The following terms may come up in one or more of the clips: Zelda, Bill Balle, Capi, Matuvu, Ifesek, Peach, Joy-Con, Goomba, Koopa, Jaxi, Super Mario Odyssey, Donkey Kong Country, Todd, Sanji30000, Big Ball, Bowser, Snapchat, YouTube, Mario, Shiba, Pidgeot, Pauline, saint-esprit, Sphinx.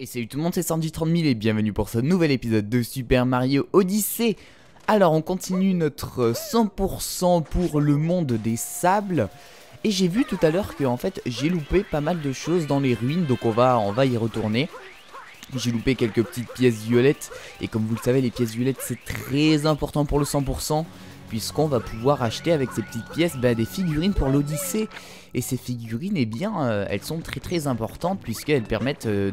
Et salut tout le monde, c'est Sanji30000 et bienvenue pour ce nouvel épisode de Super Mario Odyssey. Alors on continue notre 100% pour le monde des sables. Et j'ai vu tout à l'heure que en fait j'ai loupé pas mal de choses dans les ruines, donc on va y retourner. J'ai loupé quelques petites pièces violettes. Et comme vous le savez, les pièces violettes c'est très important pour le 100%, puisqu'on va pouvoir acheter avec ces petites pièces des figurines pour l'Odyssée. Et ces figurines, elles sont très importantes, puisqu'elles permettent de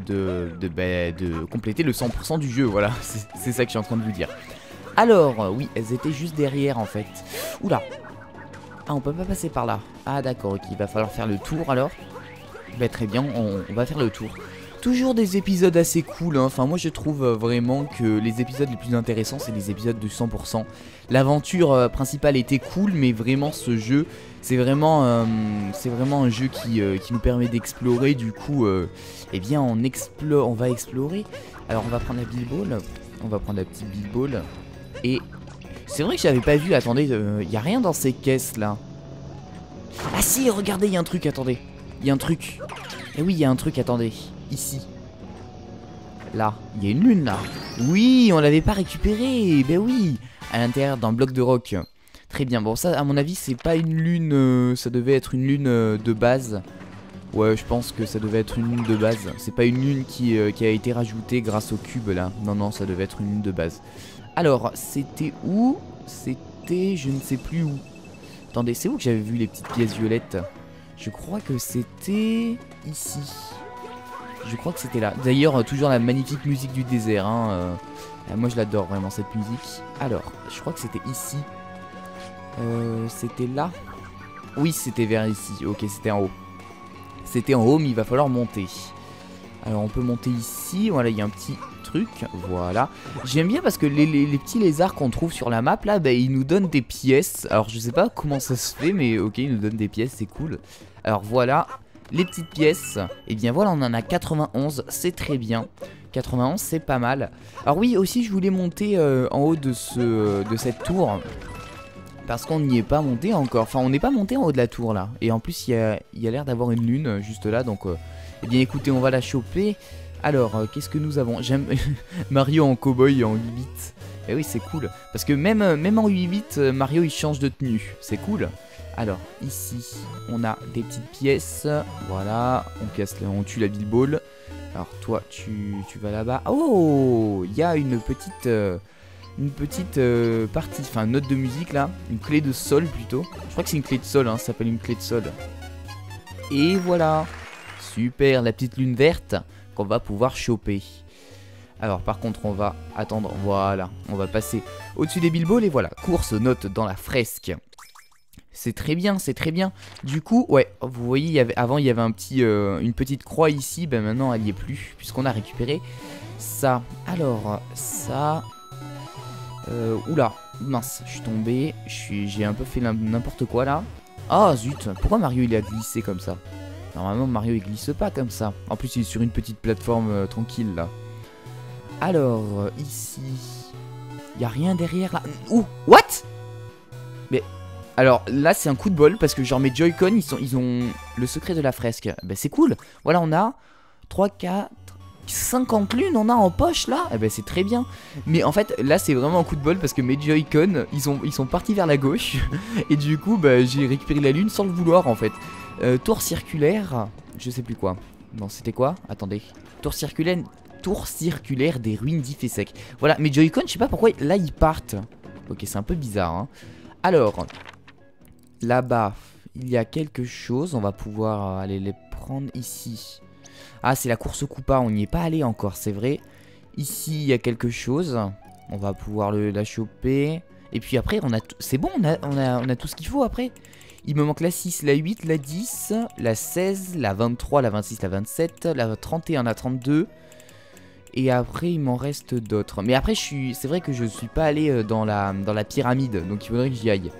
compléter le 100% du jeu. Voilà, c'est ça que je suis en train de vous dire. Alors, oui, elles étaient juste derrière en fait. Oula. Ah, on peut pas passer par là. Ah d'accord, ok, il va falloir faire le tour alors. Bah très bien, on va faire le tour. Toujours des épisodes assez cool, hein. Enfin moi je trouve vraiment que les épisodes les plus intéressants c'est les épisodes du 100%. L'aventure principale était cool, mais vraiment ce jeu c'est vraiment un jeu qui nous permet d'explorer. Du coup on va explorer. Alors on va prendre la Big Ball, on va prendre la petite Big Ball. Et c'est vrai que j'avais pas vu, attendez, y a rien dans ces caisses là. Ah si, regardez, y a un truc, attendez. Y a un truc. Eh oui, y a un truc, attendez. Ici. Là, il y a une lune là. Oui, on l'avait pas récupérée. Ben oui, à l'intérieur d'un bloc de roc. Très bien, bon ça à mon avis c'est pas une lune, ça devait être une lune de base. Ouais, je pense que ça devait être une lune de base. C'est pas une lune qui a été rajoutée grâce au cube là. Non, non, ça devait être une lune de base. Alors, c'était où? C'était, je ne sais plus où. Attendez, c'est où que j'avais vu les petites pièces violettes? Je crois que c'était ici. Je crois que c'était là. D'ailleurs, toujours la magnifique musique du désert. Hein. Moi, je l'adore vraiment, cette musique. Alors, je crois que c'était ici. C'était là. Oui, c'était vers ici. Ok, c'était en haut. C'était en haut, mais il va falloir monter. Alors, on peut monter ici. Voilà, il y a un petit truc. Voilà. J'aime bien parce que les petits lézards qu'on trouve sur la map, là, ils nous donnent des pièces. Alors, je sais pas comment ça se fait, mais ok, ils nous donnent des pièces, c'est cool. Alors, voilà. Les petites pièces, et bien voilà, on en a 91, c'est très bien. 91, c'est pas mal. Alors oui, aussi je voulais monter en haut de cette tour, parce qu'on n'y est pas monté encore. Enfin, on n'est pas monté en haut de la tour là. Et en plus, il y a l'air d'avoir une lune juste là. Donc, eh bien écoutez, on va la choper. Alors, qu'est-ce que nous avons? J'aime Mario en cow-boy en 8 bits. Eh oui, c'est cool. Parce que même en 8 bits, Mario il change de tenue. C'est cool. Alors ici on a des petites pièces. Voilà, on tue la Bill Balle. Alors toi tu vas là-bas. Oh, il y a une petite partie, enfin note de musique là. Une clé de sol plutôt. Je crois que c'est une clé de sol, hein, ça s'appelle une clé de sol. Et voilà. Super, la petite lune verte qu'on va pouvoir choper. Alors par contre on va attendre. Voilà, on va passer au-dessus des Bill Balle. Et voilà, course note dans la fresque. C'est très bien, c'est très bien. Du coup, ouais, vous voyez, avant il y avait une petite croix ici. Ben maintenant elle n'y est plus, puisqu'on a récupéré ça. Alors, ça... oula, mince, je suis tombé. J'ai un peu fait n'importe quoi là. Ah zut, pourquoi Mario il a glissé comme ça? Normalement Mario il glisse pas comme ça. En plus il est sur une petite plateforme tranquille là. Alors, ici... Il n'y a rien derrière là. Ouh, what? Mais... Alors là c'est un coup de bol parce que genre mes Joy-Con ils ont le secret de la fresque. Bah c'est cool. Voilà, on a 3, 4, 50 lunes on a en poche là. Eh bah c'est très bien. Mais en fait là c'est vraiment un coup de bol parce que mes Joy-Con ils sont partis vers la gauche. Et du coup bah j'ai récupéré la lune sans le vouloir en fait. Tour circulaire. Je sais plus quoi. Non c'était quoi? Attendez. Tour circulaire des ruines d'Ifesek. Voilà, mes Joy-Con je sais pas pourquoi là ils partent. Ok, c'est un peu bizarre hein. Alors... Là-bas, il y a quelque chose. On va pouvoir aller les prendre ici. Ah, c'est la course Koopa. On n'y est pas allé encore, c'est vrai. Ici, il y a quelque chose. On va pouvoir la choper. Et puis après, c'est bon, on a tout ce qu'il faut après. Il me manque la 6, la 8, la 10, la 16, la 23, la 26, la 27, la 31, la 32. Et après, il m'en reste d'autres. Mais après, c'est vrai que je ne suis pas allé dans la pyramide. Donc, il faudrait que j'y aille.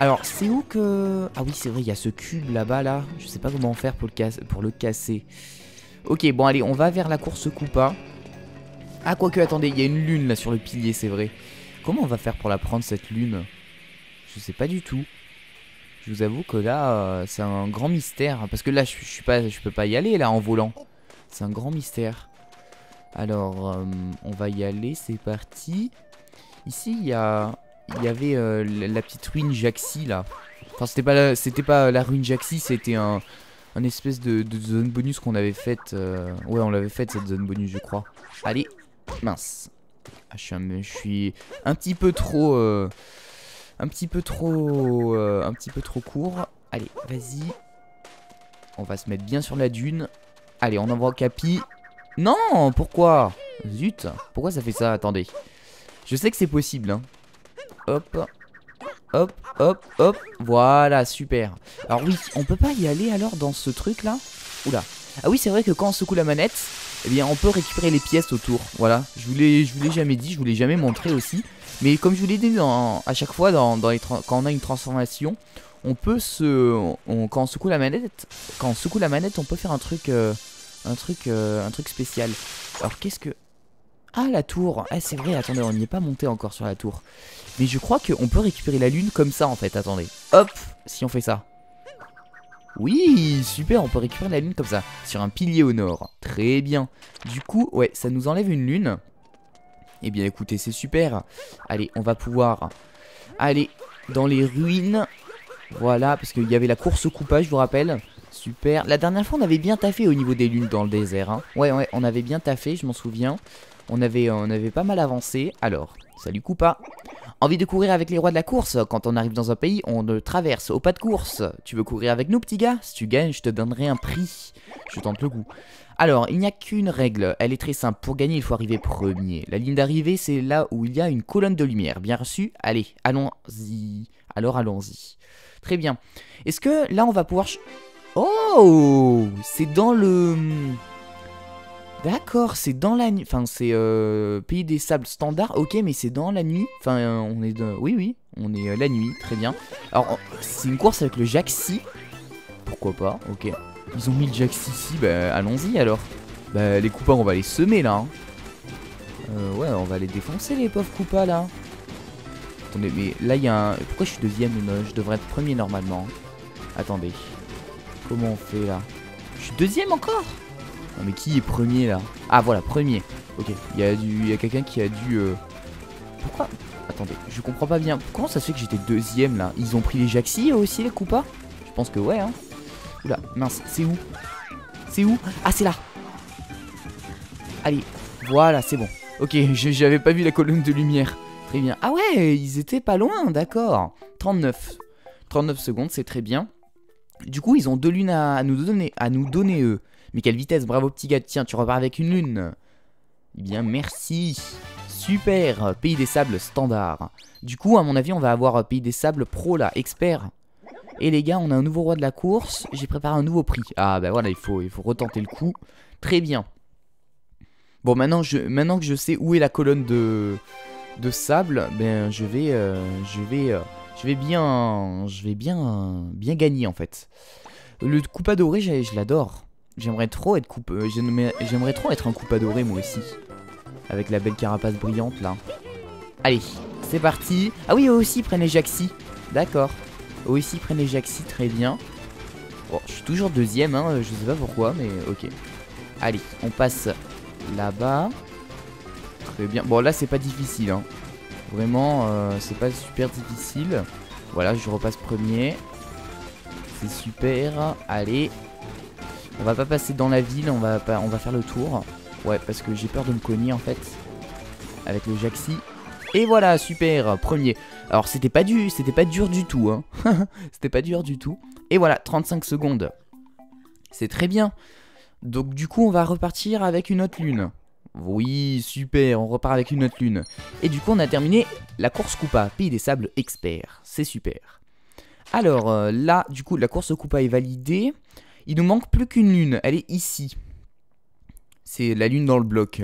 Alors c'est où que... Ah oui c'est vrai, il y a ce cube là-bas là. Je sais pas comment faire pour le casser. Ok bon allez, on va vers la course Koopa. Ah quoique attendez, il y a une lune là sur le pilier, c'est vrai. Comment on va faire pour la prendre cette lune? Je sais pas du tout. Je vous avoue que là c'est un grand mystère. Parce que là je peux pas y aller là en volant. C'est un grand mystère. Alors, on va y aller, c'est parti. Ici, il y avait la petite ruine Jaxi, là. Enfin, c'était pas la ruine Jaxi, c'était un espèce de zone bonus qu'on avait faite. Ouais, on l'avait faite, cette zone bonus, je crois. Allez, mince. Ah, je suis un petit peu trop... Un petit peu trop court. Allez, vas-y. On va se mettre bien sur la dune. Allez, on envoie Capi. Non, pourquoi? Zut, pourquoi ça fait ça? Attendez. Je sais que c'est possible, hein. Hop, hop, hop, hop. Voilà, super. Alors oui, on peut pas y aller alors dans ce truc là? Oula. Ah oui, c'est vrai que quand on secoue la manette, eh bien on peut récupérer les pièces autour. Voilà, je vous l'ai jamais dit, je vous l'ai jamais montré aussi. Mais comme je vous l'ai dit à chaque fois quand on a une transformation, on peut quand on secoue la manette, on peut faire un truc spécial. Alors qu'est-ce que... Ah, la tour. Ah, c'est vrai, attendez, on n'y est pas monté encore sur la tour. Mais je crois qu'on peut récupérer la lune comme ça en fait, attendez. Hop, si on fait ça. Oui, super, on peut récupérer la lune comme ça, sur un pilier au nord. Très bien. Du coup, ouais, ça nous enlève une lune. Eh bien écoutez, c'est super. Allez, on va pouvoir aller dans les ruines. Voilà, parce qu'il y avait la course au Koopa, je vous rappelle. Super. La dernière fois, on avait bien taffé au niveau des lunes dans le désert, hein. Ouais, on avait bien taffé, je m'en souviens. On avait pas mal avancé. Alors, salut Koopa. Envie de courir avec les rois de la course? Quand on arrive dans un pays, on le traverse au pas de course. Tu veux courir avec nous, petit gars? Si tu gagnes, je te donnerai un prix. Je tente le goût. Alors, il n'y a qu'une règle, elle est très simple. Pour gagner, il faut arriver premier. La ligne d'arrivée, c'est là où il y a une colonne de lumière. Bien reçu? Allez, allons-y. Alors, allons-y. Très bien. Est-ce que là, on va pouvoir... Oh! C'est dans le... D'accord, c'est dans la nuit. Enfin, c'est Pays des Sables standard. Ok, mais c'est dans la nuit. Enfin, on est dans... Oui, on est la nuit. Très bien. Alors, c'est une course avec le Jaxi. Pourquoi pas? Ok. Ils ont mis le Jaxi ici. Bah, allons-y alors. Bah, les Koopas, on va les semer là. Hein. Ouais, on va les défoncer, les pauvres Koopas là. Attendez, mais là, il y a un... Pourquoi je suis deuxième? Je devrais être premier normalement. Attendez. Comment on fait là? Je suis deuxième encore? Non mais qui est premier là? Ah voilà, premier. Ok, il y a quelqu'un qui a dû... Pourquoi? Attendez, je comprends pas bien. Comment ça se fait que j'étais deuxième là? Ils ont pris les Jaxi aussi, les Koopas? Je pense que ouais, hein. Oula, mince, c'est où? C'est où? Ah, c'est là. Allez, voilà, c'est bon. Ok, j'avais pas vu la colonne de lumière. Très bien. Ah ouais, ils étaient pas loin, d'accord. 39. 39 secondes, c'est très bien. Du coup, ils ont deux lunes à nous donner eux. Mais quelle vitesse, bravo petit gars, tiens, tu repars avec une lune. Eh bien, merci. Super, Pays des Sables standard. Du coup, à mon avis, on va avoir Pays des Sables pro, là, expert. Et les gars, on a un nouveau roi de la course. J'ai préparé un nouveau prix. Ah, bah voilà, il faut retenter le coup. Très bien. Bon, maintenant que je sais où est la colonne de sable, ben, je vais bien gagner, en fait. Le Koopa doré, je l'adore. J'aimerais trop être un Koopa doré moi aussi. Avec la belle carapace brillante là. Allez, c'est parti. Ah oui, eux aussi prennent les Jaxi. D'accord. Eux aussi prennent les Jaxi, très bien. Bon, je suis toujours deuxième, hein, je sais pas pourquoi, mais ok. Allez, on passe là-bas. Très bien. Bon, là c'est pas difficile, hein. Vraiment, c'est pas super difficile. Voilà, je repasse premier. C'est super. Allez. On va pas passer dans la ville, on va faire le tour. Ouais, parce que j'ai peur de me cogner en fait. Avec le Jaxi. Et voilà, super, premier. Alors c'était pas dur du tout, hein. C'était pas dur du tout. Et voilà, 35 secondes. C'est très bien. Donc du coup, on va repartir avec une autre lune. Oui, super, on repart avec une autre lune. Et du coup, on a terminé la course Koopa, Pays des Sables expert. C'est super. Alors là, du coup, la course Koopa est validée. Il nous manque plus qu'une lune, elle est ici. C'est la lune dans le bloc.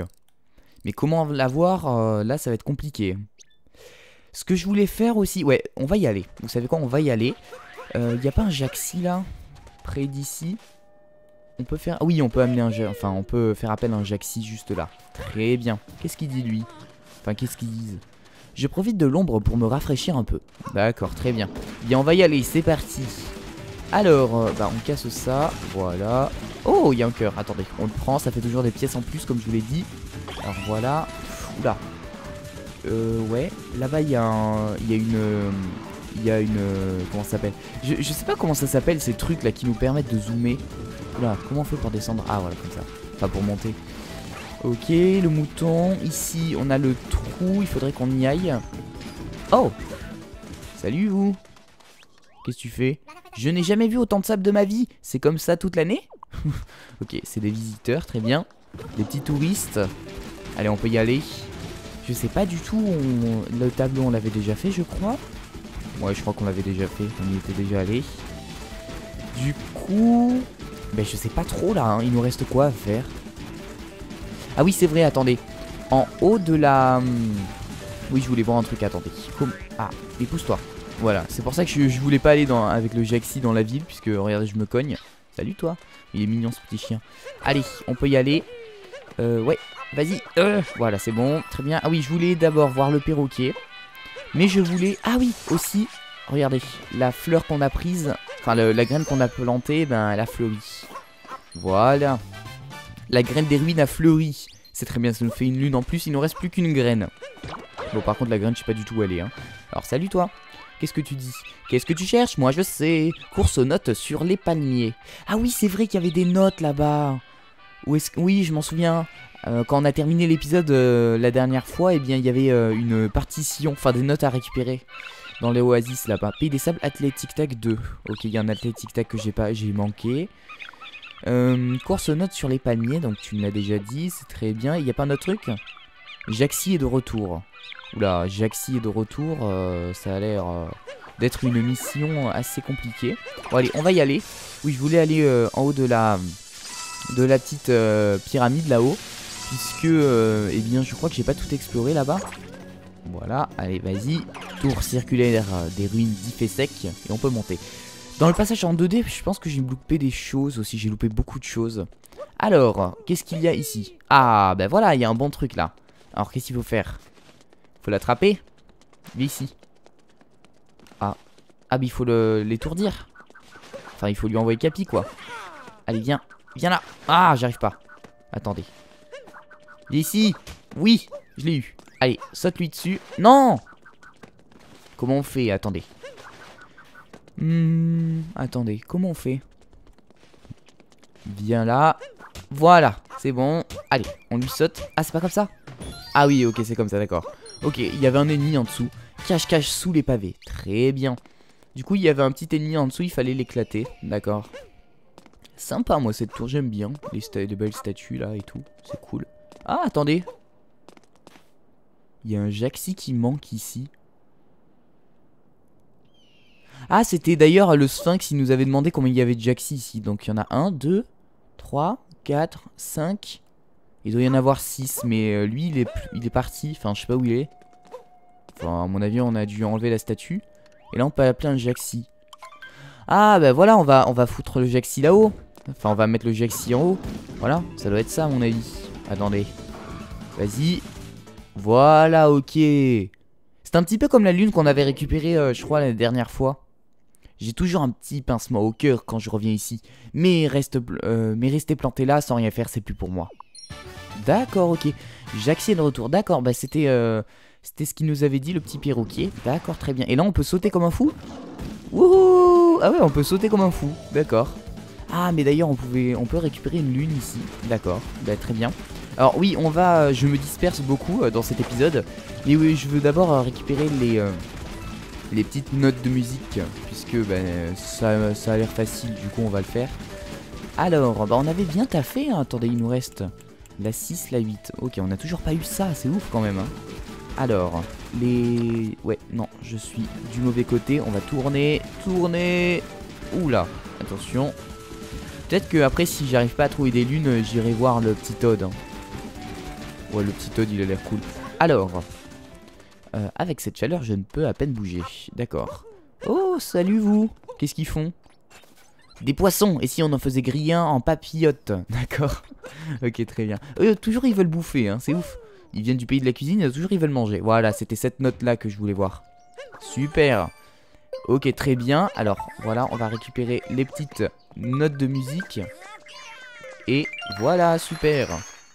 Mais comment la voir, là ça va être compliqué. Ce que je voulais faire aussi... Ouais, on va y aller. Vous savez quoi, on va y aller. Y a pas un Jaxi là? Près d'ici? On peut faire... Ah oui, on peut amener un... Enfin, on peut faire appel à un Jaxi juste là. Très bien. Qu'est-ce qu'il dit lui? Enfin, qu'est-ce qu'ils disent? Je profite de l'ombre pour me rafraîchir un peu. D'accord, très bien. Bien, on va y aller, c'est parti. Alors, bah on casse ça, voilà. Oh, il y a un cœur, attendez, on le prend, ça fait toujours des pièces en plus comme je vous l'ai dit. Alors voilà, oula. Ouais, là-bas il y a un... comment ça s'appelle, je sais pas comment ça s'appelle ces trucs là qui nous permettent de zoomer. Oula, comment on fait pour descendre? Ah voilà, comme ça, enfin pour monter. Ok, le mouton, ici on a le trou, il faudrait qu'on y aille. Oh! Salut vous! Qu'est-ce que tu fais? Je n'ai jamais vu autant de sable de ma vie. C'est comme ça toute l'année? Ok, c'est des visiteurs, très bien. Des petits touristes. Allez, on peut y aller. Je sais pas du tout, le tableau on l'avait déjà fait je crois. Ouais, je crois qu'on l'avait déjà fait, on y était déjà allé. Du coup... ben je sais pas trop là, hein. Il nous reste quoi à faire? Ah oui, c'est vrai, attendez. En haut de la... oui, je voulais voir un truc, attendez. Ah, épouse-toi. Voilà, c'est pour ça que je voulais pas aller dans, avec le Jaxi dans la ville, puisque regardez, je me cogne. Salut toi, il est mignon ce petit chien. Allez, on peut y aller. Ouais, vas-y. Voilà, c'est bon, très bien. Ah oui, je voulais d'abord voir le perroquet. Mais je voulais... ah oui, aussi, regardez, la fleur qu'on a prise, enfin la graine qu'on a plantée, ben elle a fleuri. Voilà. La graine des ruines a fleuri. C'est très bien, ça nous fait une lune en plus, il ne nous reste plus qu'une graine. Bon, par contre, la graine, je sais pas du tout où elle est, hein. Alors, salut toi. Qu'est-ce que tu dis? Qu'est-ce que tu cherches? Moi, je sais. Course aux notes sur les palmiers. Ah oui, c'est vrai qu'il y avait des notes là-bas. Oui, je m'en souviens. Quand on a terminé l'épisode la dernière fois, eh bien, il y avait une partition, enfin des notes à récupérer dans les oasis là-bas. Pays des sables, Athlétique Tac 2. Ok, il y a un Athlétique Tac que j'ai manqué. Course aux notes sur les palmiers, donc tu me l'as déjà dit, c'est très bien. Il n'y a pas un autre truc? Jaxi est de retour. Oula, Jaxi est de retour, ça a l'air d'être une mission assez compliquée. Bon allez, on va y aller. Oui, je voulais aller en haut de la petite pyramide là-haut, puisque, eh bien, je crois que j'ai pas tout exploré là-bas. Voilà, allez, vas-y. Tour circulaire des ruines d'Ifesek, et on peut monter. Dans le passage en 2D, je pense que j'ai loupé des choses aussi, j'ai loupé beaucoup de choses. Alors, qu'est-ce qu'il y a ici? Ah, ben voilà, il y a un bon truc là. Alors, qu'est-ce qu'il faut faire? Faut l'attraper. Il est ici. Ah. Ah, mais il faut l'étourdir. Enfin, il faut lui envoyer Capi, quoi. Allez, viens. Viens là. Ah, j'arrive pas. Attendez. Il est ici. Oui, je l'ai eu. Allez, saute-lui dessus. Non! Comment on fait? Attendez. Attendez, comment on fait? Viens là. Voilà, c'est bon. Allez, on lui saute. Ah, c'est pas comme ça? Ah oui, ok, c'est comme ça, d'accord. Ok, il y avait un ennemi en dessous. Cache-cache sous les pavés. Très bien. Du coup, il y avait un petit ennemi en dessous, il fallait l'éclater. D'accord. Sympa, moi, cette tour, j'aime bien. Les belles statues, là, et tout. C'est cool. Ah, attendez. Il y a un Jaxi qui manque ici. Ah, c'était d'ailleurs le Sphinx, il nous avait demandé combien il y avait de Jaxi ici. Donc, il y en a 1, 2, 3, 4, 5... il doit y en avoir 6, mais lui il est parti, enfin je sais pas où il est. Enfin à mon avis on a dû enlever la statue. Et là on peut appeler un Jaxi. Ah bah voilà, on va foutre le Jaxi là-haut. Enfin on va mettre le Jaxi en haut. Voilà, ça doit être ça à mon avis. Attendez. Vas-y. Voilà, ok. C'est un petit peu comme la lune qu'on avait récupérée je crois la dernière fois. J'ai toujours un petit pincement au cœur quand je reviens ici. Mais, rester planté là sans rien faire c'est plus pour moi. D'accord, ok. Jaxi est de retour. D'accord, bah c'était ce qu'il nous avait dit, le petit perroquet. D'accord, très bien. Et là, on peut sauter comme un fou? Wouhou! Ah ouais, on peut sauter comme un fou. D'accord. Ah, mais d'ailleurs, on peut récupérer une lune ici. D'accord, bah très bien. Alors oui, on va... je me disperse beaucoup dans cet épisode. Mais oui, je veux d'abord récupérer les petites notes de musique. Puisque bah, ça a l'air facile, du coup, on va le faire. Alors, bah on avait bien taffé, hein. Attendez, il nous reste... la 6, la 8. Ok, on n'a toujours pas eu ça. C'est ouf quand même. Hein. Alors, les... ouais, non, je suis du mauvais côté. On va tourner, tourner. Oula, attention. Peut-être que après, si j'arrive pas à trouver des lunes, j'irai voir le petit Todd. Hein. Ouais, le petit Todd, il a l'air cool. Alors, avec cette chaleur, je ne peux à peine bouger. D'accord. Oh, salut vous. Qu'est-ce qu'ils font? Des poissons, et si on en faisait griller un en papillote? D'accord. Ok, très bien. Toujours ils veulent bouffer, hein, c'est ouf. Ils viennent du pays de la cuisine, toujours ils veulent manger. Voilà, c'était cette note là que je voulais voir. Super. Ok, très bien. Alors, voilà, on va récupérer les petites notes de musique. Et voilà, super.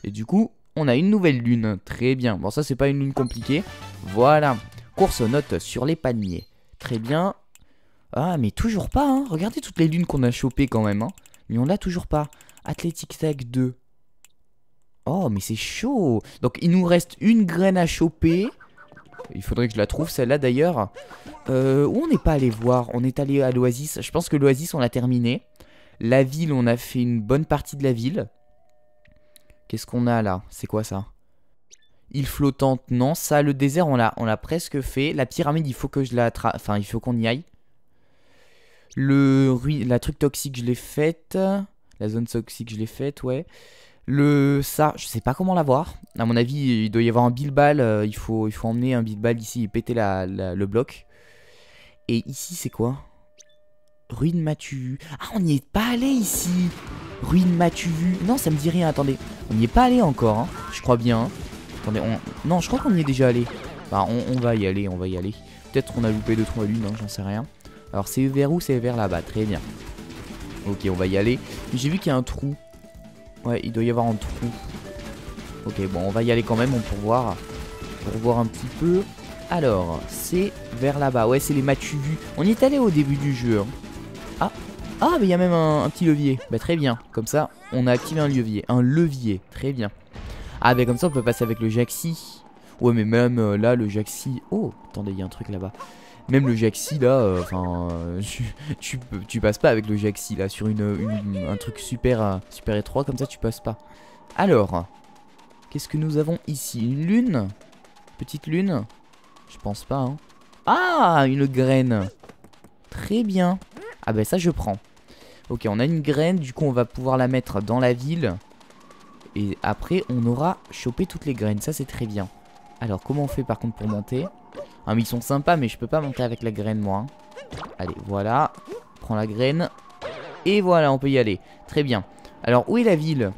Et du coup, on a une nouvelle lune. Très bien. Bon, ça, c'est pas une lune compliquée. Voilà. Course aux notes sur les paniers. Très bien. Ah, mais toujours pas, hein. Regardez toutes les lunes qu'on a chopées quand même, hein. Mais on l'a toujours pas. Athletic Tag 2. Oh, mais c'est chaud. Donc, il nous reste une graine à choper. Il faudrait que je la trouve, celle-là d'ailleurs. Où on n'est pas allé voir? On est allé à l'Oasis. Je pense que l'Oasis, on l'a terminé. La ville, on a fait une bonne partie de la ville. Qu'est-ce qu'on a là? C'est quoi ça? Île flottante, non. Ça, le désert, on l'a presque fait. La pyramide, il faut que je la... Enfin, il faut qu'on y aille. La truc toxique, je l'ai faite. La zone toxique, je l'ai faite, ouais. Ça, je sais pas comment l'avoir. À mon avis, il doit y avoir un Bill Balle. Il faut emmener un Bill Balle ici et péter le bloc. Et ici, c'est quoi? Ruine Matuvu. Ah, on n'y est pas allé ici. Ruine Matuvu. Non, ça me dit rien. Attendez. On n'y est pas allé encore, hein. Je crois bien. Hein. Attendez, non, je crois qu'on y est déjà allé. Bah, on va y aller. On va y aller. Peut-être qu'on a loupé 2-3 lunes. Hein, j'en sais rien. Alors, c'est vers où? C'est vers là-bas. Très bien. Ok, on va y aller. J'ai vu qu'il y a un trou. Ouais, il doit y avoir un trou. Ok, bon, on va y aller quand même pour voir. Pour voir un petit peu. Alors, c'est vers là-bas. Ouais, c'est les Matuvus. On y est allé au début du jeu. Hein. Ah, ah, mais il y a même un petit levier. Bah, très bien. Comme ça, on a activé un levier. Un levier. Très bien. Ah, bah, comme ça, on peut passer avec le Jaxi. Ouais, mais même là, le Jaxi... Oh, attendez, il y a un truc là-bas. Même le Jaxi, là, enfin, tu passes pas avec le Jaxi, là, sur un truc super étroit, comme ça, tu passes pas. Alors, qu'est-ce que nous avons ici? Une lune? Petite lune? Je pense pas, hein. Ah, une graine. Très bien. Ah bah ça, je prends. Ok, on a une graine, du coup, on va pouvoir la mettre dans la ville. Et après, on aura chopé toutes les graines, ça, c'est très bien. Alors, comment on fait, par contre, pour monter? Ah mais ils sont sympas mais je peux pas monter avec la graine moi. Allez voilà. Prends la graine. Et voilà on peut y aller. Très bien. Alors où est la ville?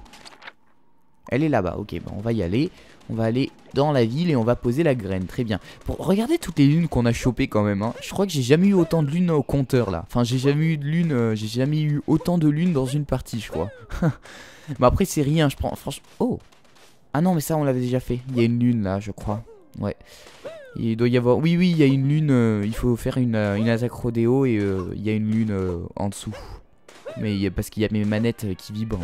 Elle est là-bas. Ok bah on va y aller. On va aller dans la ville et on va poser la graine. Très bien. Regardez toutes les lunes qu'on a chopées quand même hein. Je crois que j'ai jamais eu autant de lunes au compteur là. Enfin j'ai jamais eu autant de lunes dans une partie je crois. Mais après c'est rien je prends. Franchement. Oh. Ah non mais ça on l'avait déjà fait. Il y a une lune là je crois. Ouais. Il doit y avoir... Oui, il y a une lune, il faut faire une attaque rodéo et il y a une lune en dessous. Mais parce qu'il y a mes manettes qui vibrent.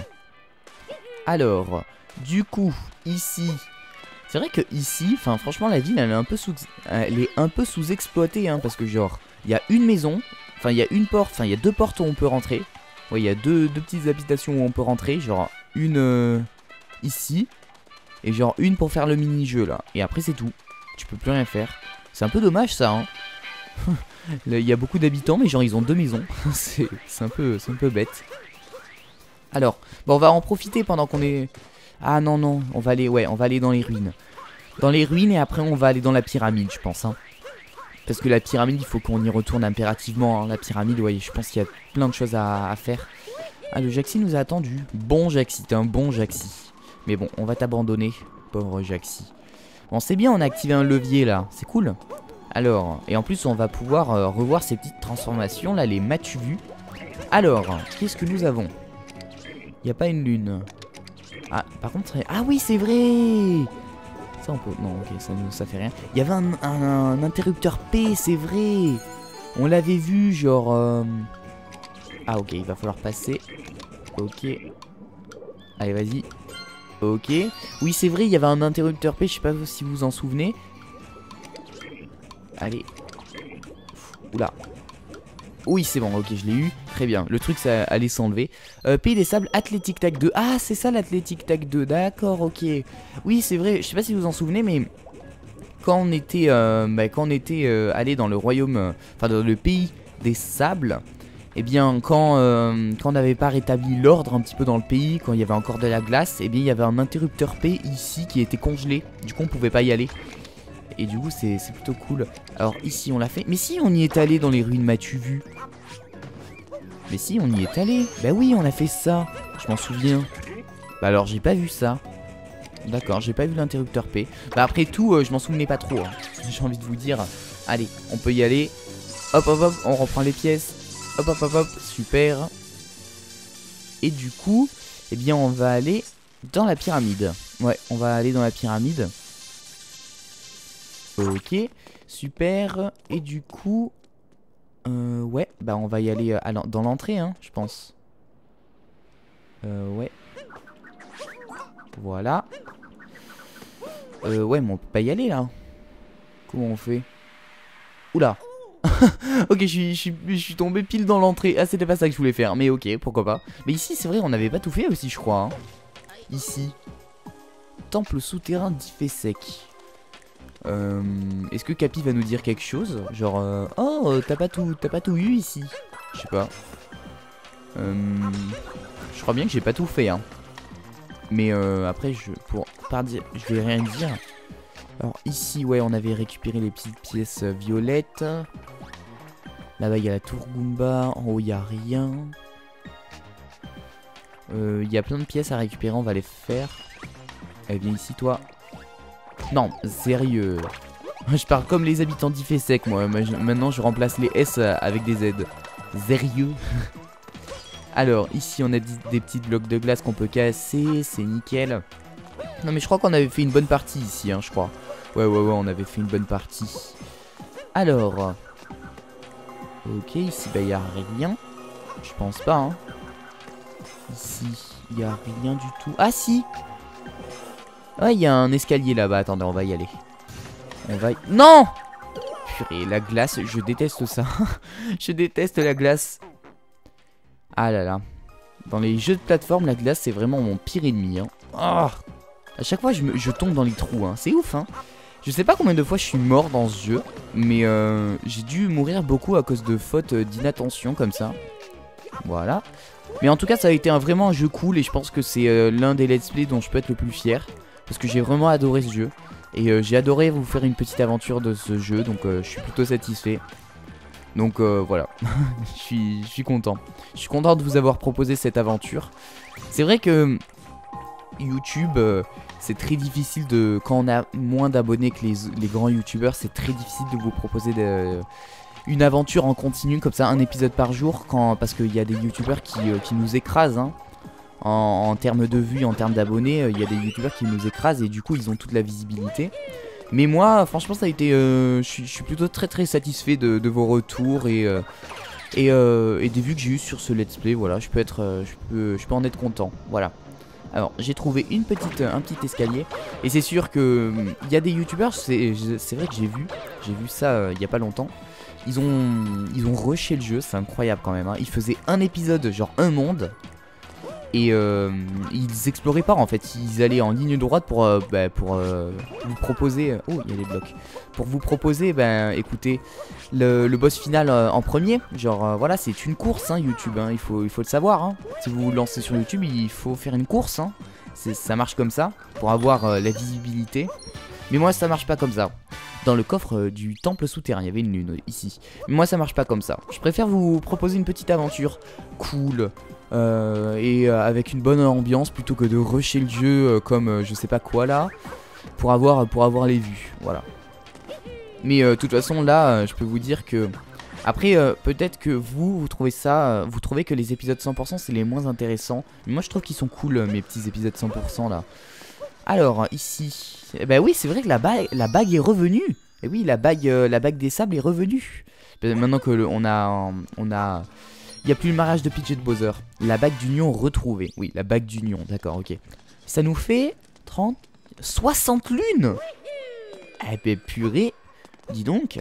Alors, du coup, ici... C'est vrai que ici, enfin franchement la ville, elle est un peu sous-exploitée. Hein, parce que genre, il y a une maison, enfin il y a une porte, enfin il y a deux portes où on peut rentrer. Ouais, il y a deux petites habitations où on peut rentrer, genre une ici. Et genre une pour faire le mini-jeu là. Et après c'est tout. Tu peux plus rien faire. C'est un peu dommage ça hein. Il y a beaucoup d'habitants mais genre ils ont deux maisons. C'est un peu bête. Alors bon, on va en profiter pendant qu'on est... Ah non non on va aller ouais on va aller dans les ruines. Dans les ruines et après on va aller dans la pyramide je pense hein. Parce que la pyramide il faut qu'on y retourne impérativement hein. La pyramide ouais je pense qu'il y a plein de choses à faire. Ah le Jaxi nous a attendu. Bon Jaxi t'es un bon Jaxi. Mais bon on va t'abandonner. Pauvre Jaxi. Bon c'est bien on a activé un levier là, c'est cool. Alors, et en plus on va pouvoir revoir ces petites transformations là, les Matuvus. Alors, qu'est-ce que nous avons? Il n'y a pas une lune. Ah, par contre, ah oui c'est vrai. Ça on peut, non ok, ça fait rien. Il y avait un interrupteur P, c'est vrai. On l'avait vu genre... Ah ok, il va falloir passer. Ok. Allez vas-y. Ok, oui c'est vrai il y avait un interrupteur P, je sais pas si vous en souvenez. Allez. Oula. Oui c'est bon, ok je l'ai eu, très bien, le truc ça allait s'enlever. Pays des sables, Athletic Tag 2, ah c'est ça l'Athletic Tag 2, d'accord ok. Oui c'est vrai, je sais pas si vous en souvenez mais quand on était, allé dans le royaume, enfin dans le pays des sables... Et eh bien quand on n'avait pas rétabli l'ordre un petit peu dans le pays, quand il y avait encore de la glace, et eh bien il y avait un interrupteur P ici qui était congelé. Du coup on pouvait pas y aller. Et du coup c'est plutôt cool. Alors ici on l'a fait. Mais si on y est allé dans les ruines Matuvu. Mais si on y est allé. Bah oui on a fait ça. Je m'en souviens. Bah alors j'ai pas vu ça. D'accord j'ai pas vu l'interrupteur P. Bah après tout je m'en souvenais pas trop hein. J'ai envie de vous dire. Allez on peut y aller. Hop hop hop, on reprend les pièces. Hop hop hop hop, super. Et du coup, eh bien on va aller dans la pyramide. Ouais, on va aller dans la pyramide. Ok, super. Et du coup, ouais, bah on va y aller dans l'entrée, hein, je pense. Ouais. Voilà. Ouais, mais on peut pas y aller là. Comment on fait? Oula. Ok, je suis tombé pile dans l'entrée. Ah, c'était pas ça que je voulais faire, mais ok, pourquoi pas. Mais ici, c'est vrai, on n'avait pas tout fait aussi, je crois, hein. Ici. Temple souterrain d'Ifesek. Est-ce que Capi va nous dire quelque chose? Genre, oh, t'as pas tout eu ici. Je sais pas. Je crois bien que j'ai pas tout fait, hein. Mais après, je vais rien dire. Alors ici, ouais, on avait récupéré les petites pièces violettes. Là-bas, il y a la tour Goomba. En haut, il n'y a rien. Il y a plein de pièces à récupérer, on va les faire. Eh bien, ici, toi. Non, sérieux. Je pars comme les habitants d'Ifesek, moi. Maintenant, je remplace les S avec des Z. Sérieux. Alors, ici, on a des petits blocs de glace qu'on peut casser. C'est nickel. Non, mais je crois qu'on avait fait une bonne partie ici, hein, je crois. Ouais, on avait fait une bonne partie. Alors. Ok, ici, bah, il n'y a rien. Je pense pas, hein. Ici, il n'y a rien du tout. Ah, si! Ouais, il y a un escalier là-bas. Attendez, on va y aller. Non! Purée, la glace, je déteste ça. Je déteste la glace. Ah là là. Dans les jeux de plateforme, la glace, c'est vraiment mon pire ennemi, hein. Oh, à chaque fois, je tombe dans les trous, hein. C'est ouf, hein. Je sais pas combien de fois je suis mort dans ce jeu, mais j'ai dû mourir beaucoup à cause de fautes d'inattention comme ça. Voilà. Mais en tout cas, ça a été vraiment un jeu cool et je pense que c'est l'un des let's play dont je peux être le plus fier. Parce que j'ai vraiment adoré ce jeu. Et j'ai adoré vous faire une petite aventure de ce jeu, donc je suis plutôt satisfait. Donc voilà, je suis content. Je suis content de vous avoir proposé cette aventure. C'est vrai que YouTube, c'est très difficile de... Quand on a moins d'abonnés que les grands youtubeurs, c'est très difficile de vous proposer une aventure en continu comme ça, un épisode par jour, parce qu'il y a des youtubeurs qui nous écrasent, hein. En termes de vues, en termes d'abonnés, il y a des youtubeurs qui nous écrasent et du coup ils ont toute la visibilité. Mais moi, franchement, ça a été... je suis plutôt très satisfait de vos retours et des vues que j'ai eues sur ce let's play. Voilà, je peux en être content. Voilà. Alors, j'ai trouvé un petit escalier. Et c'est sûr que il y a des youtubeurs, c'est vrai que j'ai vu ça il n'y a pas longtemps. Ils ont rushé le jeu, c'est incroyable quand même, hein. Ils faisaient un épisode, genre un monde. Et ils exploraient pas en fait. Ils allaient en ligne droite pour vous proposer... Oh, il y a des blocs. Pour vous proposer, écoutez, le boss final en premier. Genre, voilà, c'est une course, hein, YouTube, hein, il faut le savoir, hein. Si vous vous lancez sur YouTube, il faut faire une course, hein. Ça marche comme ça, pour avoir la visibilité. Mais moi, ça marche pas comme ça. Dans le coffre du temple souterrain, il y avait une lune ici. Mais moi, ça marche pas comme ça. Je préfère vous proposer une petite aventure cool... avec une bonne ambiance plutôt que de rusher le jeu comme je sais pas quoi là pour avoir les vues, voilà. Mais de toute façon là je peux vous dire que après peut-être que vous trouvez ça vous trouvez que les épisodes 100% c'est les moins intéressants, mais moi je trouve qu'ils sont cool mes petits épisodes 100% là. Alors ici, eh ben oui, c'est vrai que la bague est revenue. Et eh oui, la bague des sables est revenue. Maintenant que il n'y a plus le mariage de Pidgeot de Bowser. La bague d'union retrouvée. Oui, la bague d'union, d'accord, ok. Ça nous fait 30... 60 lunes. Eh ben purée. Dis donc.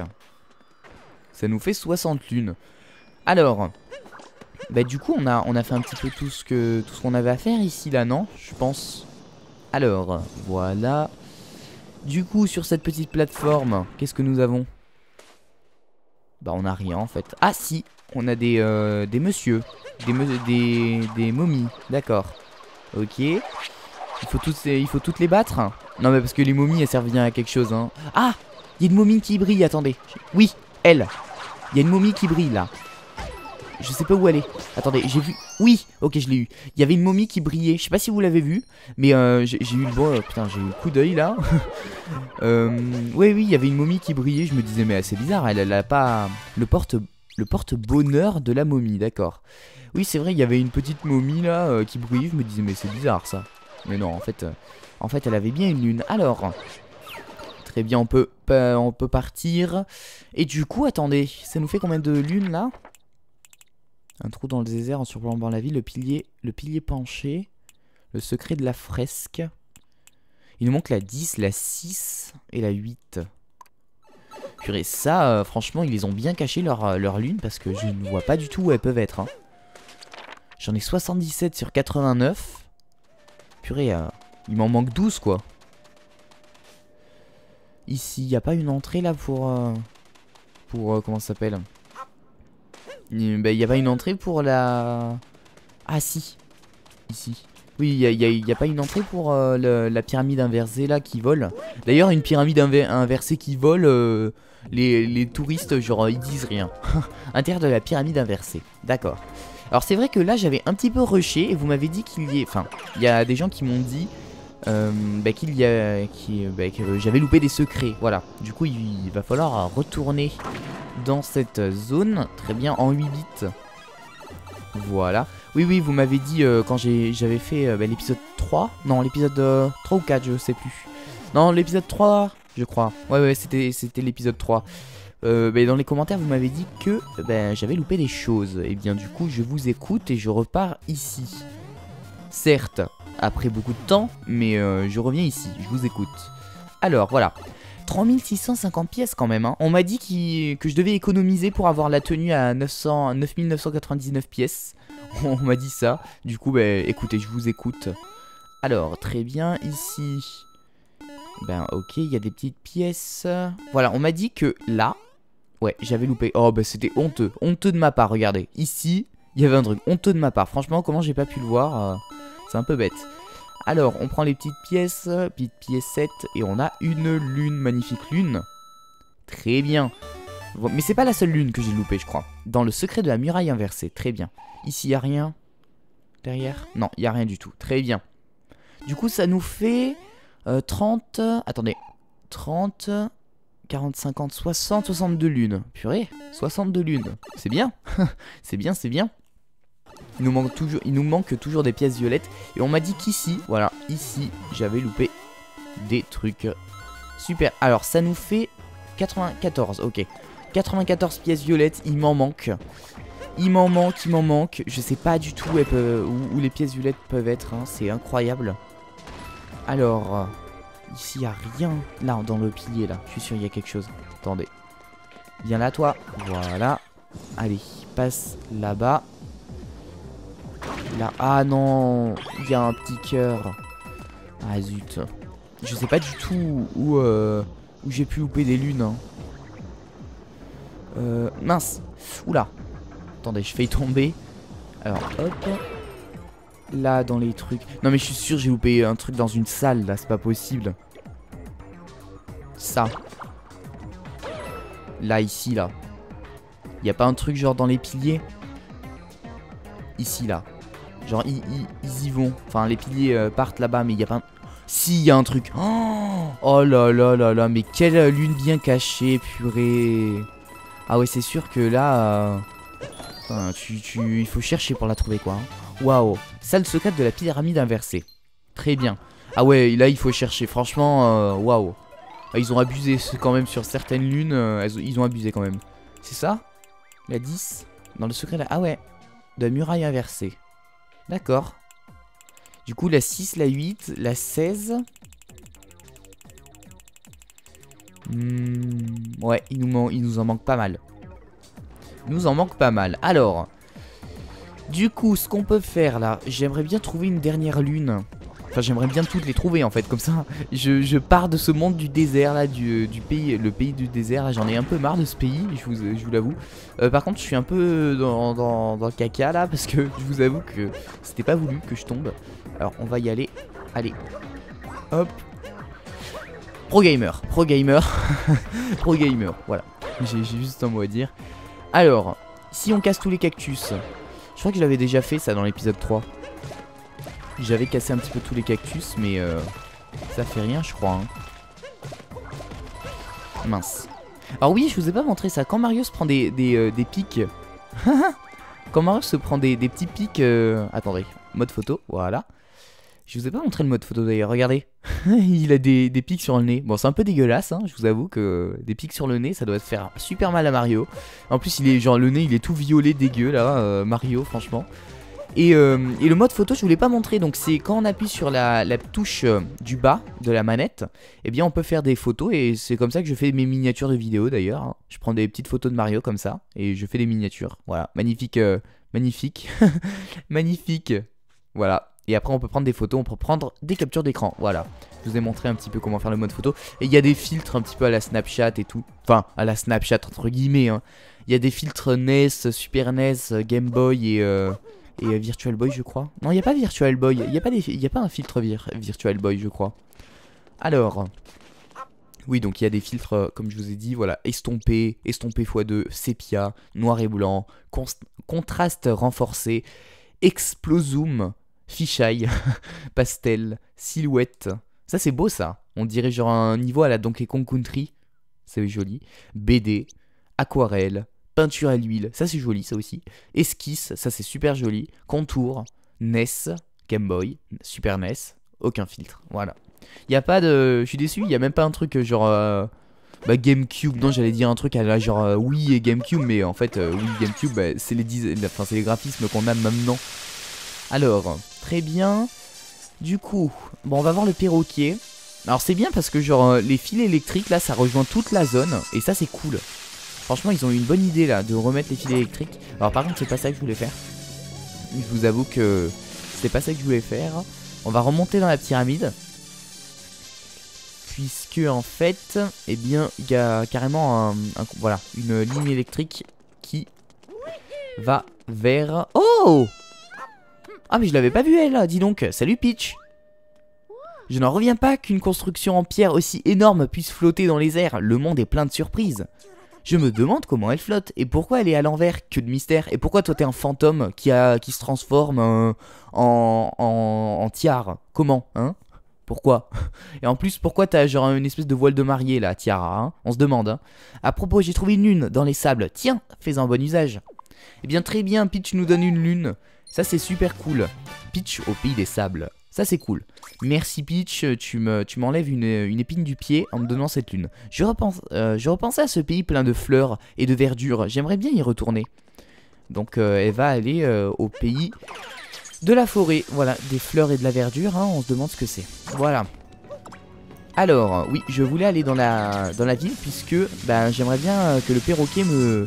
Ça nous fait 60 lunes. Alors, bah du coup, on a fait un petit peu tout ce qu'on avait à faire ici, là, non? Je pense. Alors, voilà. Du coup, sur cette petite plateforme, qu'est-ce que nous avons? Bah on a rien en fait. Ah si, on a des messieurs, des momies, d'accord. Ok. Il faut toutes les battre. Non mais parce que les momies elles servent bien à quelque chose, hein. Ah, il y a une momie qui brille, attendez. Oui, elle. Il y a une momie qui brille là. je sais pas où elle est. Attendez, j'ai vu... Oui, ok, je l'ai eu. Il y avait une momie qui brillait. Je sais pas si vous l'avez vu, mais j'ai eu le bon... putain, j'ai eu le coup d'œil là. Oui, il y avait une momie qui brillait. Je me disais, mais c'est bizarre, elle a pas... Le porte-bonheur de la momie, d'accord. Oui, c'est vrai, il y avait une petite momie là qui brillait. Je me disais, mais c'est bizarre ça. Mais non, en fait, elle avait bien une lune. Alors... Très bien, on peut partir. Et du coup, attendez, ça nous fait combien de lunes là? Un trou dans le désert en surplombant la ville, le pilier penché, le secret de la fresque. Il nous manque la 10, la 6 et la 8. Purée, ça, franchement, ils les ont bien caché leur lune parce que je ne vois pas du tout où elles peuvent être. Hein. J'en ai 77 sur 89. Purée, il m'en manque 12 quoi. Ici, y a pas une entrée là pour comment ça s'appelle? Y a pas une entrée pour la... Ah si, ici. Oui, y a pas une entrée pour la pyramide inversée là qui vole. D'ailleurs, une pyramide inversée qui vole, les touristes, genre, ils disent rien. Interdit de la pyramide inversée, d'accord. Alors c'est vrai que là, j'avais un petit peu rushé et vous m'avez dit qu'il y ait... Enfin, il y a des gens qui m'ont dit... que j'avais loupé des secrets, voilà. Du coup, il va falloir retourner dans cette zone, très bien, en 8 bits. Voilà. Oui, vous m'avez dit quand j'avais fait l'épisode 3, non, l'épisode 3 ou 4, je sais plus. Non, l'épisode 3, je crois. Ouais, c'était l'épisode 3. Dans les commentaires, vous m'avez dit que j'avais loupé des choses. Et bien, du coup, je vous écoute et je repars ici. Certes, après beaucoup de temps, mais je reviens ici, je vous écoute. Alors, voilà. 3650 pièces quand même, hein. On m'a dit que je devais économiser pour avoir la tenue à 9999 pièces. On m'a dit ça. Du coup, écoutez, je vous écoute. Alors, très bien, ici... ok, il y a des petites pièces. Voilà, on m'a dit que là... Ouais, j'avais loupé. Oh, c'était honteux. Honteux de ma part, regardez. Ici... Il y avait un truc honteux de ma part. Franchement, comment j'ai pas pu le voir, c'est un peu bête. Alors, on prend les petites pièces, petite pièce 7, et on a une lune, magnifique lune. Très bien. Bon, mais c'est pas la seule lune que j'ai loupée, je crois. Dans le secret de la muraille inversée, très bien. Ici, il n'y a rien. Derrière? Non, il n'y a rien du tout. Très bien. Du coup, ça nous fait 30... Attendez. 30... 40, 50, 60, 62 lunes. Purée, 62 lunes. C'est bien. C'est bien, c'est bien. Il nous manque toujours des pièces violettes. Et on m'a dit qu'ici, voilà, ici, j'avais loupé des trucs. Super. Alors, ça nous fait 94, ok. 94 pièces violettes, il m'en manque. Il m'en manque. Je sais pas du tout où les pièces violettes peuvent être, hein. C'est incroyable. Alors... Ici, il n'y a rien. Là, dans le pilier, là. Je suis sûr, il y a quelque chose. Attendez. Viens là, toi. Voilà. Allez, passe là-bas. Là. Ah non. Il y a un petit cœur. Ah zut. Je sais pas du tout où j'ai pu louper des lunes. Hein. Mince. Oula. Attendez, je fais tomber. Alors, hop. Là, dans les trucs... Non, mais je suis sûr, j'ai loupé un truc dans une salle, là. C'est pas possible. Ça. Là, ici, là. Y a pas un truc, genre, dans les piliers? Ici, là. Genre, ils y vont. Enfin, les piliers partent là-bas, mais y a pas un... Si, y a un truc. Oh là là là là. Mais quelle lune bien cachée, purée. Ah ouais, c'est sûr que là... Enfin, il faut chercher pour la trouver, quoi. Hein. Waouh, salle secrète de la pyramide inversée. Très bien. Ah ouais, là il faut chercher. Franchement, waouh. Wow. Ils ont abusé quand même sur certaines lunes. Ils ont abusé quand même. C'est ça? La 10? Dans le secret de la... Ah ouais, de la muraille inversée. D'accord. Du coup, la 6, la 8, la 16. Ouais, il nous en manque pas mal. Il nous en manque pas mal. Alors... Du coup, ce qu'on peut faire là, j'aimerais bien trouver une dernière lune. Enfin, j'aimerais bien toutes les trouver en fait, comme ça. Je pars de ce monde du désert là, du pays, le pays du désert. Là, j'en ai un peu marre de ce pays, je vous l'avoue. Par contre, je suis un peu dans le caca là, parce que je vous avoue que c'était pas voulu que je tombe. Alors, on va y aller. Allez, hop. Pro gamer, voilà. J'ai juste un mot à dire. Alors. si on casse tous les cactus. Je crois que je l'avais déjà fait ça dans l'épisode 3. J'avais cassé un petit peu tous les cactus, mais ça fait rien je crois hein. Mince. Alors oui, je vous ai pas montré ça. Quand Mario se prend des pics. Quand Mario se prend des petits pics. Attendez, mode photo, voilà. Je vous ai pas montré le mode photo d'ailleurs, regardez. Il a des pics sur le nez. Bon, c'est un peu dégueulasse, hein, je vous avoue que des pics sur le nez, ça doit faire super mal à Mario. En plus, il est genre le nez, il est tout violet, dégueu là, Mario, franchement. Et le mode photo, je vous l'ai pas montré. Donc c'est quand on appuie sur la touche du bas de la manette, eh bien on peut faire des photos. Et c'est comme ça que je fais mes miniatures de vidéos d'ailleurs hein. Je prends des petites photos de Mario comme ça et je fais des miniatures. Voilà, magnifique, magnifique. Magnifique. Voilà, et après on peut prendre des photos. On peut prendre des captures d'écran, voilà. Je vous ai montré un petit peu comment faire le mode photo. Et il y a des filtres un petit peu à la Snapchat et tout. Enfin, à la Snapchat entre guillemets hein. Il y a des filtres NES, Super NES, Game Boy et Virtual Boy je crois. Non, il n'y a pas Virtual Boy. Il n'y a pas un filtre Virtual Boy je crois. Alors oui, donc il y a des filtres comme je vous ai dit. Voilà, estompé, estompé x2, sépia, noir et blanc, contraste renforcé, explozoom, fisheye, pastel, silhouette. Ça c'est beau ça. On dirait genre un niveau à la Donkey Kong Country. C'est joli. BD, aquarelle, peinture à l'huile, ça c'est joli ça aussi. Esquisse, ça c'est super joli. Contour, NES, Game Boy, Super NES, aucun filtre. Voilà. Il y a pas de... Je suis déçu, il n'y a même pas un truc genre... Bah Gamecube, non j'allais dire un truc à la genre Wii et Gamecube. Mais en fait Wii Gamecube, bah, c'est enfin, les graphismes qu'on a maintenant. Alors, très bien. Du coup, bon on va voir le perroquet. Alors c'est bien parce que genre les fils électriques là, ça rejoint toute la zone. Et ça c'est cool. Franchement ils ont eu une bonne idée là de remettre les fils électriques. Alors par contre c'est pas ça que je voulais faire. Je vous avoue que c'est pas ça que je voulais faire. On va remonter dans la pyramide. Puisque en fait, eh bien il y a carrément voilà, une ligne électrique qui va vers... Oh! Ah mais je l'avais pas vue elle là, dis donc. Salut Peach. Je n'en reviens pas qu'une construction en pierre aussi énorme puisse flotter dans les airs. Le monde est plein de surprises. Je me demande comment elle flotte et pourquoi elle est à l'envers, que de mystère. Et pourquoi toi t'es un fantôme qui se transforme en tiare. Comment hein? Pourquoi? Et en plus pourquoi t'as genre une espèce de voile de mariée là, tiara hein? On se demande hein. À propos, j'ai trouvé une lune dans les sables. Tiens, fais-en bon usage. Eh bien très bien, Peach nous donne une lune. Ça c'est super cool. Peach au pays des sables. Ça c'est cool. Merci Peach, tu m'enlèves une épine du pied en me donnant cette lune. Je repensais à ce pays plein de fleurs et de verdure. J'aimerais bien y retourner. Donc elle va aller au pays de la forêt. Voilà, des fleurs et de la verdure, hein, on se demande ce que c'est. Voilà. Alors, oui, je voulais aller dans la ville puisque ben, j'aimerais bien que le perroquet me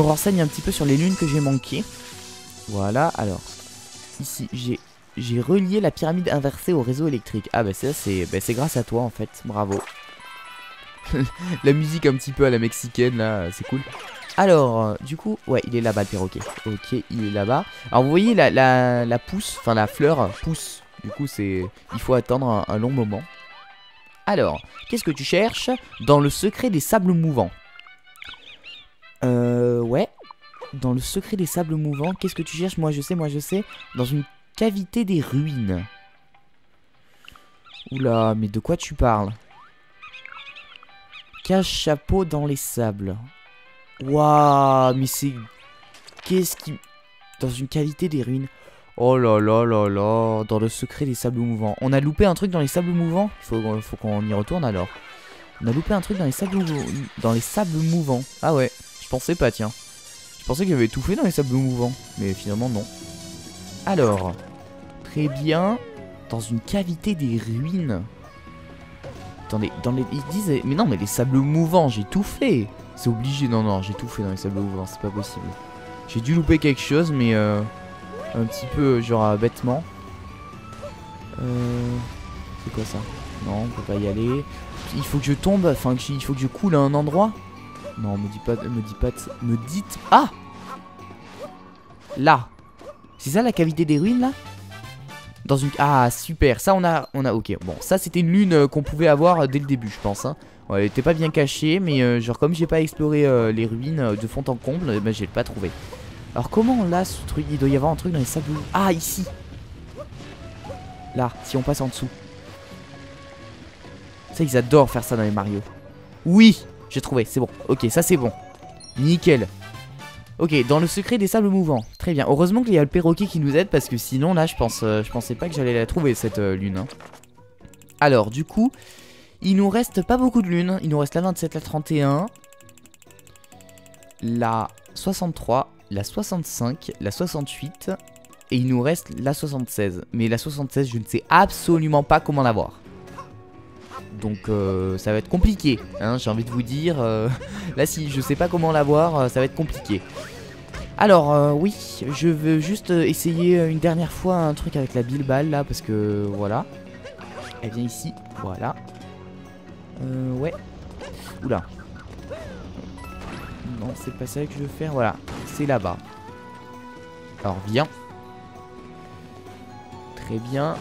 renseigne un petit peu sur les lunes que j'ai manquées. Voilà, alors, ici j'ai relié la pyramide inversée au réseau électrique. Ah bah ça c'est grâce à toi en fait. Bravo. La musique un petit peu à la mexicaine là, c'est cool. Alors du coup, ouais il est là-bas le perroquet. Ok, il est là-bas. Alors vous voyez la pousse, enfin la fleur pousse. Du coup c'est... il faut attendre un long moment. Alors, qu'est-ce que tu cherches dans le secret des sables mouvants? Ouais. Dans le secret des sables mouvants, qu'est-ce que tu cherches? Moi je sais. Dans une... cavité des ruines. Oula, mais de quoi tu parles? Cache-chapeau dans les sables. Waouh, mais c'est... Qu'est-ce qui... Dans une cavité des ruines. Oh là là là là. Dans le secret des sables mouvants. On a loupé un truc dans les sables mouvants. Faut qu'on y retourne alors. On a loupé un truc dans les sables mouvants. Ah ouais, je pensais pas tiens. Je pensais que j'avais tout fait dans les sables mouvants. Mais finalement non. Alors, très bien. Dans une cavité des ruines. Attendez, ils disaient... Mais non, mais les sables mouvants, j'ai tout fait. C'est obligé, non, j'ai tout fait dans les sables mouvants, c'est pas possible. J'ai dû louper quelque chose, mais un petit peu, genre, bêtement. C'est quoi ça? Non, on peut pas y aller. Il faut que je tombe, enfin, il faut que je coule à un endroit. Non, me dites... Ah! Là! C'est ça la cavité des ruines là? Dans une... Ah super, ça on a... Ok, bon, ça c'était une lune qu'on pouvait avoir dès le début je pense hein. Ouais, elle était pas bien cachée, mais genre comme j'ai pas exploré les ruines de fond en comble, ben j'ai pas trouvé. Alors comment là ce truc, il doit y avoir un truc dans les sables. Ah, ici. Là, si on passe en dessous. Ça, ils adorent faire ça dans les Mario. Oui, j'ai trouvé, c'est bon. Ok, ça c'est bon. Nickel. Ok, dans le secret des sables mouvants. Très bien, heureusement qu'il y a le perroquet qui nous aide, parce que sinon là je pensais pas que j'allais la trouver cette lune hein. Alors du coup, il nous reste pas beaucoup de lunes. Il nous reste la 27, la 31, la 63, la 65, la 68, et il nous reste la 76. Mais la 76, je ne sais absolument pas comment l'avoir. Donc ça va être compliqué hein, j'ai envie de vous dire là si je sais pas comment l'avoir ça va être compliqué. Alors oui, je veux juste essayer une dernière fois un truc avec la Bill Balle là, parce que voilà. Elle vient ici, voilà. Ouais. Oula. Non, c'est pas ça que je veux faire, voilà. C'est là-bas. Alors viens. Très bien.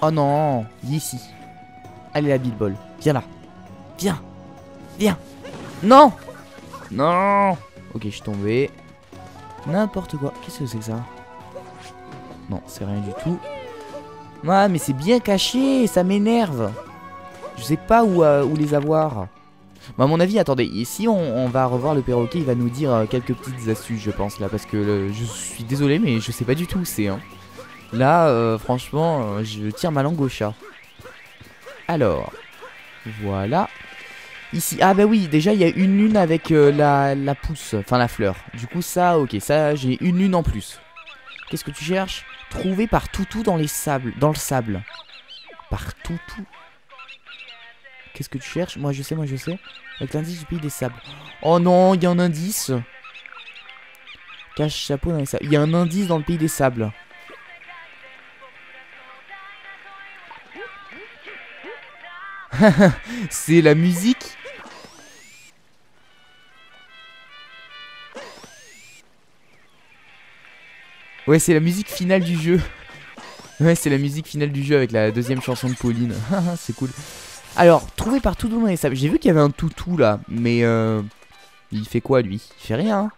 Oh non, ici. Allez la Bill Ball, viens là. Viens. Viens. Non. Non. Ok, je suis tombé. N'importe quoi. Qu'est-ce que c'est que ça? Non, c'est rien du tout. Ouais, mais c'est bien caché. Ça m'énerve. Je sais pas où, où les avoir. Bah à mon avis, attendez. Ici, on va revoir le perroquet. Il va nous dire quelques petites astuces, je pense, là. Parce que je suis désolé, mais je sais pas du tout où c'est. Hein. Là, franchement, je tire ma langue au chat. Alors, voilà. Ici, ah bah oui, déjà il y a une lune avec la pousse, enfin la fleur. Du coup ça, ok, ça j'ai une lune en plus. Qu'est-ce que tu cherches? Trouver par toutou dans les sables, dans le sable. Par toutou. Qu'est-ce que tu cherches? Moi je sais. Avec l'indice du pays des sables. Oh non, il y a un indice. Cache chapeau dans les sables. Il y a un indice dans le pays des sables. C'est la musique. Ouais, c'est la musique finale du jeu. Ouais, c'est la musique finale du jeu avec la deuxième chanson de Pauline. C'est cool. Alors, trouvé par toutou dans les sables. J'ai vu qu'il y avait un toutou là, mais il fait quoi lui? Il fait rien.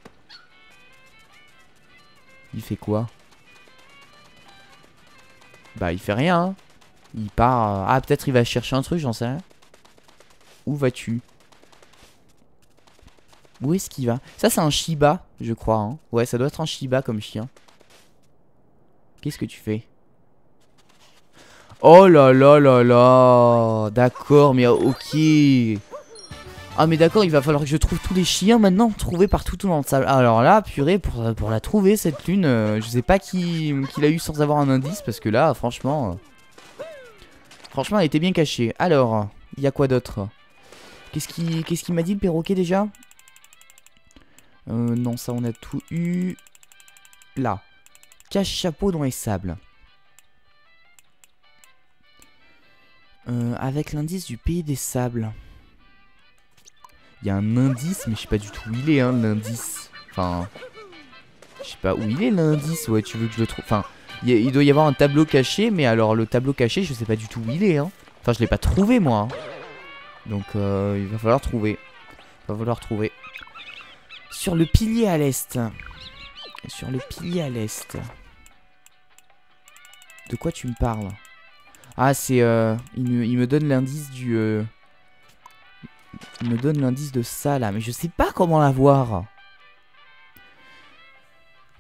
Il fait quoi? Bah, il fait rien. Il part... Ah, peut-être il va chercher un truc, j'en sais rien. Où vas-tu? Où est-ce qu'il va? Ça, c'est un Shiba, je crois. Hein. Ouais, ça doit être un Shiba comme chien. Qu'est-ce que tu fais? Oh là là là là. D'accord, mais ok. Ah, mais d'accord, il va falloir que je trouve tous les chiens maintenant. Trouvés partout dans le sable. Alors là, purée, pour la trouver, cette lune, je sais pas qui l'a eu sans avoir un indice. Parce que là, franchement... Franchement, elle était bien cachée. Alors, il y a quoi d'autre? Qu'est-ce qu'il m'a dit le perroquet déjà? Non, ça on a tout eu. Là. Cache-chapeau dans les sables. Avec l'indice du pays des sables. Il y a un indice, mais je sais pas du tout où il est, hein, l'indice. Enfin... Je sais pas où il est, l'indice. Ouais, tu veux que je le trouve... Enfin... Il doit y avoir un tableau caché, mais alors le tableau caché, je sais pas du tout où il est. Hein. Enfin, je l'ai pas trouvé moi. Hein. Donc, il va falloir trouver. Il va falloir trouver. Sur le pilier à l'est. Sur le pilier à l'est. De quoi tu me parles? Ah, c'est... il me donne l'indice du... Il me donne l'indice de ça, là. Mais je sais pas comment l'avoir.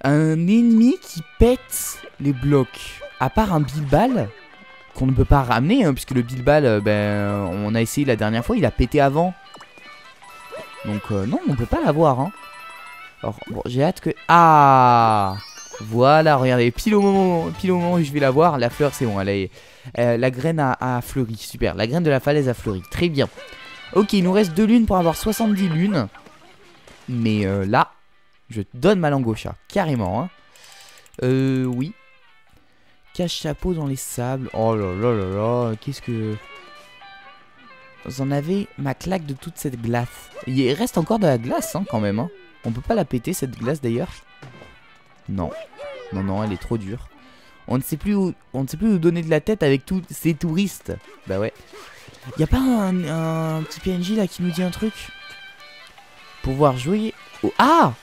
Un ennemi qui pète les blocs. À part un Bill Balle qu'on ne peut pas ramener, hein, puisque le Bill Balle, ben, on a essayé la dernière fois, il a pété avant. Donc non, on peut pas l'avoir. Hein. Alors bon, j'ai hâte que... Ah, voilà, regardez, pile au moment où je vais l'avoir, la fleur c'est bon, elle est... la graine a fleuri, super, la graine de la falaise a fleuri, très bien. Ok, il nous reste 2 lunes pour avoir 70 lunes. Mais là... Je te donne ma langue au chat, carrément. Hein. Oui. Cache-chapeau dans les sables. Oh là là là là, qu'est-ce que... Vous en avez ma claque de toute cette glace. Il reste encore de la glace, hein, quand même. Hein. On peut pas la péter, cette glace, d'ailleurs. Non. Non, non, elle est trop dure. On ne sait plus où donner de la tête avec tous ces touristes. Bah ouais. Y'a pas un petit PNJ là qui nous dit un truc? Pouvoir jouer au... Ah!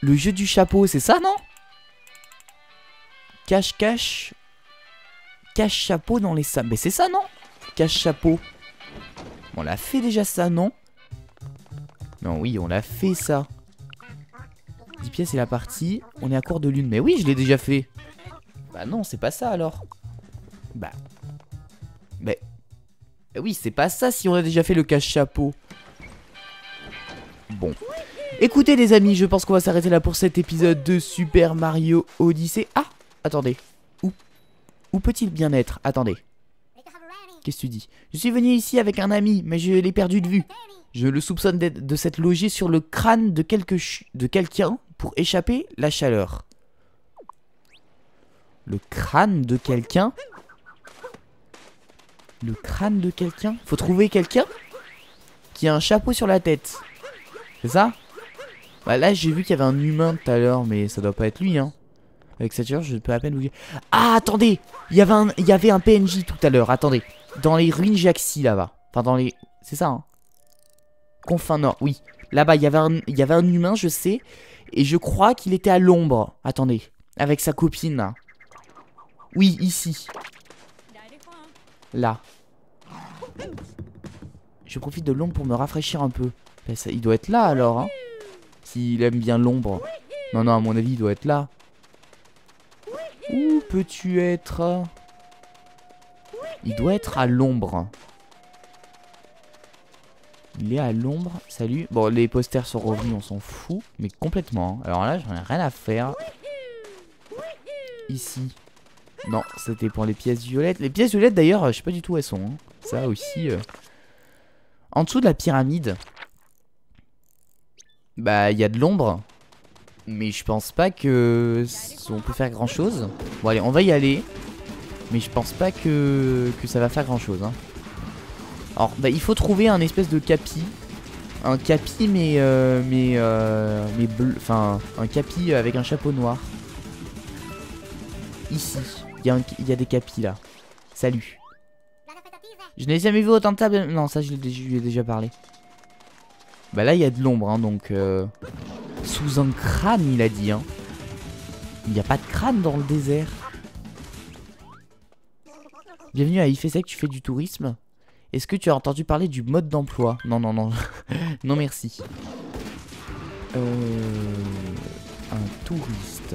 Le jeu du chapeau, c'est ça, non? Cache-cache... Cache-chapeau dans les sables. Mais c'est ça, non? Cache-chapeau. On l'a fait déjà ça, non? Non, oui, on l'a fait ça. 10 pièces et la partie. On est à court de lune. Mais oui, je l'ai déjà fait. Bah non, c'est pas ça, alors. Bah... Mais... Bah oui, c'est pas ça si on a déjà fait le cache-chapeau. Bon... Écoutez les amis, je pense qu'on va s'arrêter là pour cet épisode de Super Mario Odyssey. Ah, attendez, où peut-il bien être? Attendez, qu'est-ce que tu dis? Je suis venu ici avec un ami, mais je l'ai perdu de vue. Je le soupçonne de s'être logé sur le crâne de quelqu'un pour échapper la chaleur. Le crâne de quelqu'un? Le crâne de quelqu'un? Faut trouver quelqu'un qui a un chapeau sur la tête, c'est ça? Bah là j'ai vu qu'il y avait un humain tout à l'heure, mais ça doit pas être lui hein. Avec cette chaleur je peux à peine vous dire. Ah attendez, il y avait un PNJ tout à l'heure, attendez. Dans les ruines Jaxi là-bas. Enfin dans les... C'est ça hein. Confin Nord, oui. Là-bas il y avait un humain je sais. Et je crois qu'il était à l'ombre. Attendez. Avec sa copine là. Oui ici. Là. Je profite de l'ombre pour me rafraîchir un peu. Ben, ça, il doit être là alors hein. S'il aime bien l'ombre. Non, non, à mon avis, il doit être là. Où peux-tu être? Il doit être à l'ombre. Il est à l'ombre. Salut. Bon, les posters sont revenus, on s'en fout. Mais complètement. Alors là, j'en ai rien à faire. Ici. Non, c'était pour les pièces violettes. Les pièces violettes, d'ailleurs, je sais pas du tout où elles sont. Hein. Ça aussi. En dessous de la pyramide. Bah, il y a de l'ombre. Mais je pense pas que... On peut faire grand chose. Bon allez, on va y aller. Mais je pense pas que ça va faire grand chose hein. Alors, bah il faut trouver un espèce de capi. Un capi mais bleu. Enfin, un capi avec un chapeau noir. Ici. Il y a des capis là. Salut. Je n'ai jamais vu autant de tables. Non, ça je lui ai déjà parlé. Bah là il y a de l'ombre hein, donc sous un crâne il a dit hein. Il n'y a pas de crâne dans le désert. Bienvenue à Ifesek, tu fais du tourisme. Est-ce que tu as entendu parler du mode d'emploi? Non non non. Non merci. Un touriste.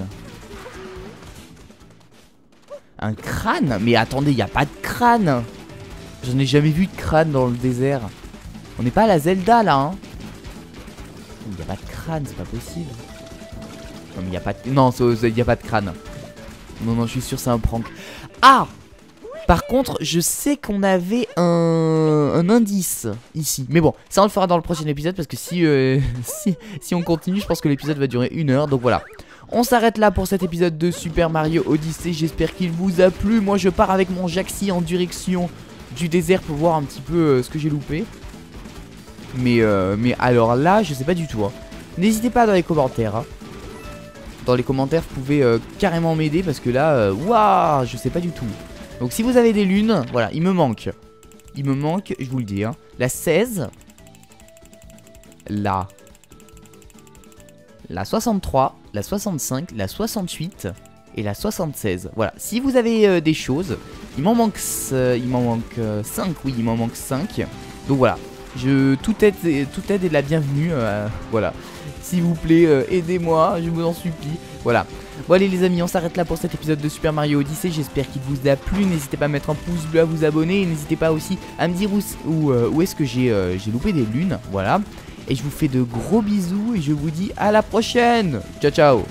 Un crâne? Mais attendez, il n'y a pas de crâne. Je n'ai jamais vu de crâne dans le désert. On n'est pas à la Zelda là hein. Il n'y a pas de crâne, c'est pas possible. Non, mais il n'y a pas de... Non, il n'y a pas de crâne. Non, non, je suis sûr, c'est un prank. Ah! Par contre, je sais qu'on avait un indice ici. Mais bon, ça on le fera dans le prochain épisode parce que si on continue, je pense que l'épisode va durer 1 heure. Donc voilà. On s'arrête là pour cet épisode de Super Mario Odyssey. J'espère qu'il vous a plu. Moi, je pars avec mon Jaxi en direction du désert pour voir un petit peu ce que j'ai loupé. Mais alors là, je sais pas du tout. N'hésitez pas dans les commentaires. Hein. Dans les commentaires, vous pouvez carrément m'aider parce que là, waouh, je sais pas du tout. Donc si vous avez des lunes, voilà, il me manque. Il me manque, je vous le dis. Hein, la 16. La 63, la 65, la 68 et la 76. Voilà, si vous avez des choses, il m'en manque 5, oui, il m'en manque 5. Donc voilà. Toute aide est de la bienvenue, voilà. S'il vous plaît, aidez-moi, je vous en supplie. Voilà. Bon allez les amis, on s'arrête là pour cet épisode de Super Mario Odyssey. J'espère qu'il vous a plu. N'hésitez pas à mettre un pouce bleu, à vous abonner. Et n'hésitez pas aussi à me dire où est-ce que j'ai loupé des lunes. Voilà. Et je vous fais de gros bisous et je vous dis à la prochaine. Ciao, ciao.